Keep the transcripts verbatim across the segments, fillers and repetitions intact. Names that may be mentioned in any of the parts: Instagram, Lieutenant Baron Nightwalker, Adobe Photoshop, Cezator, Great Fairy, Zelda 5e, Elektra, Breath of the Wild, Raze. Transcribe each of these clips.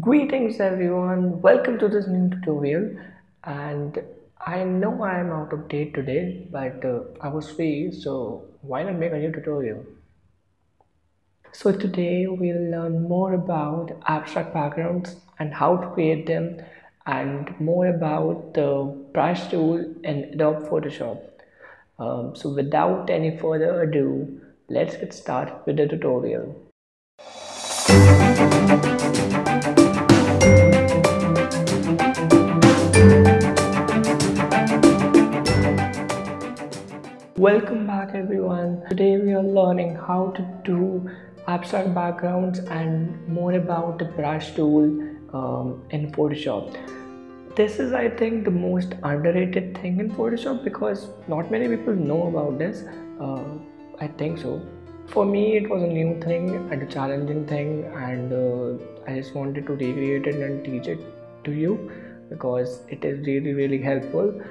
Greetings everyone, welcome to this new tutorial. And I know I am out of date today, but uh, I was free, so why not make a new tutorial? So today we'll learn more about abstract backgrounds and how to create them, and more about the brush tool in Adobe Photoshop. Um, so without any further ado, let's get started with the tutorial. Welcome back everyone. Today we are learning how to do abstract backgrounds and more about the brush tool um, in Photoshop. This is, I think, the most underrated thing in Photoshop because not many people know about this. Uh, I think so. For me, it was a new thing and a challenging thing, and uh, I just wanted to recreate it and teach it to you because it is really, really helpful,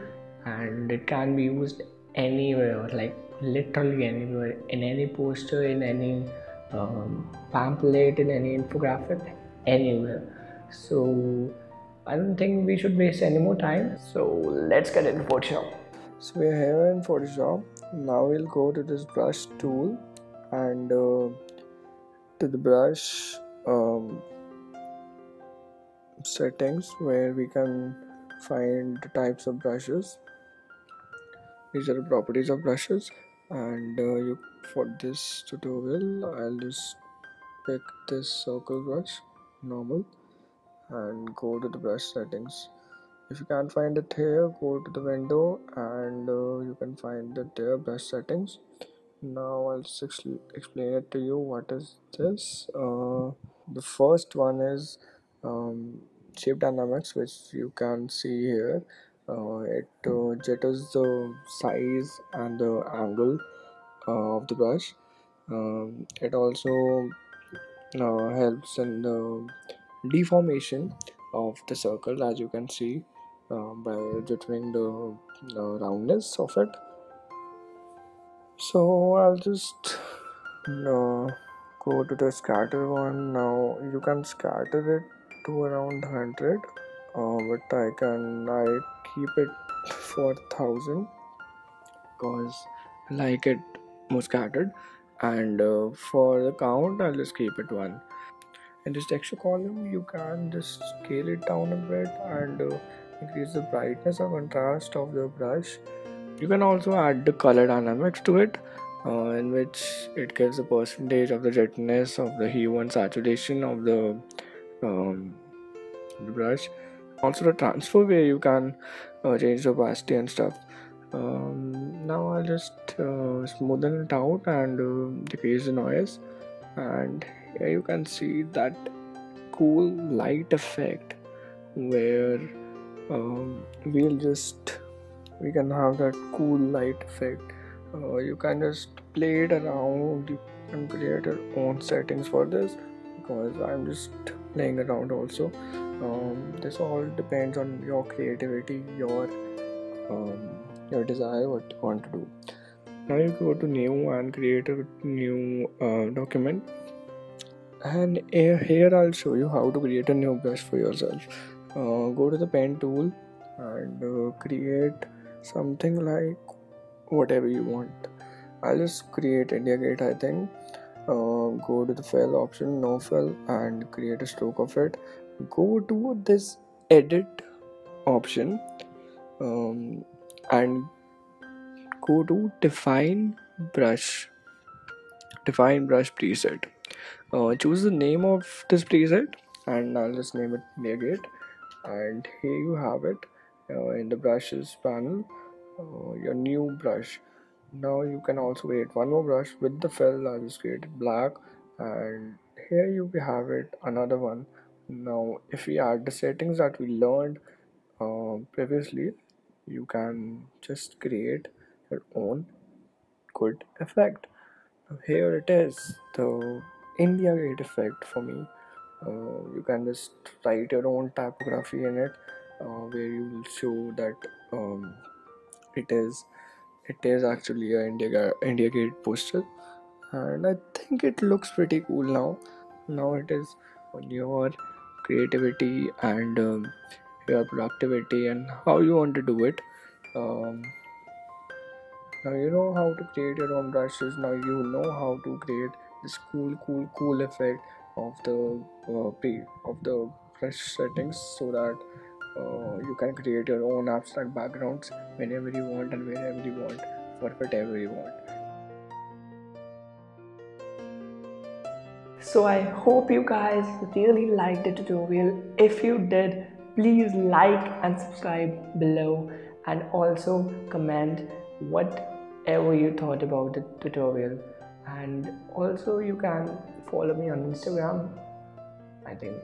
and it can be used anywhere, like literally anywhere, in any poster, in any um, pamphlet, in any infographic, anywhere. So I don't think we should waste any more time, so let's get into Photoshop. So we're here in Photoshop. Now we'll go to this brush tool and uh, to the brush um, settings, where we can find the types of brushes. These are the properties of brushes, and uh, you, for this tutorial I'll just pick this circle brush normal and go to the brush settings. If you can't find it here, go to the window and uh, you can find it there, brush settings. Now I'll just explain it to you what is this. Uh, the first one is um, shape dynamics, which you can see here. Uh, it uh, jitters the size and the angle uh, of the brush. Um, it also uh, helps in the deformation of the circle, as you can see uh, by jittering the, the roundness of it. So I'll just uh, go to the scatter one. Now you can scatter it to around one hundred, uh, but I can I keep it for one thousand because I like it more scattered. And uh, for the count, I'll just keep it one. In this texture column, you can just scale it down a bit and uh, increase the brightness or contrast of the brush. You can also add the color dynamics to it, uh, in which it gives a percentage of the jettiness, of the hue and saturation of the, um, the brush. Also the transfer, where you can uh, change the opacity and stuff. Um, now I'll just uh, smoothen it out and uh, decrease the noise, and here you can see that cool light effect where um, we'll just we can have that cool light effect. Uh, you can just play it around. You can create your own settings for this because I'm just playing around also. Um, this all depends on your creativity, your um, your desire, what you want to do. Now you go to new and create a new uh, document, and here I'll show you how to create a new brush for yourself. Uh, go to the pen tool and uh, create something like whatever you want. I'll just create India Gate, I think. Uh, go to the fill option, no fill, and create a stroke of it. Go to this edit option um, and go to define brush define brush preset. Uh, choose the name of this preset, and I'll just name it India Gate. And here you have it uh, in the brushes panel, uh, your new brush. Now you can also create one more brush with the fill. I'll just create it black, and here you have it, another one. Now if we add the settings that we learned uh, previously, you can just create your own good effect. Here it is, the India Gate effect for me. Uh, you can just write your own typography in it, uh, where you will show that um, it is it is actually an India, India Gate poster, and I think it looks pretty cool now. Now it is on your creativity and um, your productivity and how you want to do it. Um, now you know how to create your own brushes. Now you know how to create this cool cool cool effect of the uh, of the brush settings, so that uh, you can create your own abstract backgrounds whenever you want and wherever you want for whatever you want. So I hope you guys really liked the tutorial. If you did, please like and subscribe below, and also comment whatever you thought about the tutorial. And also you can follow me on Instagram, I think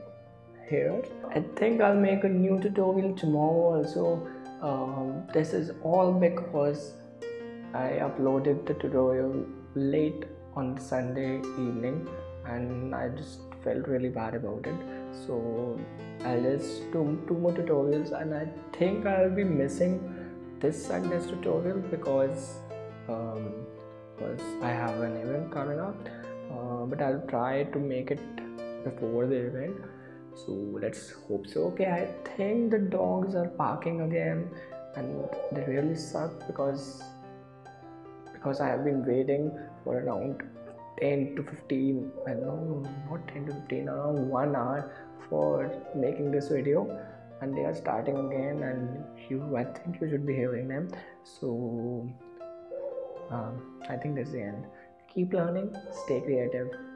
here. I think I'll make a new tutorial tomorrow also. Um, this is all because I uploaded the tutorial late on Sunday evening and I just felt really bad about it. So I'll just do two more tutorials, and I think I'll be missing this Sunday's tutorial because um, because I have an event coming up, uh, but I'll try to make it before the event, so let's hope so. Okay, I think the dogs are barking again and they really suck because because I have been waiting for around ten to fifteen, I don't know, not ten to fifteen, around one hour for making this video, and they are starting again, and you, I think you should be hearing them. So um, I think that's the end. Keep learning, stay creative.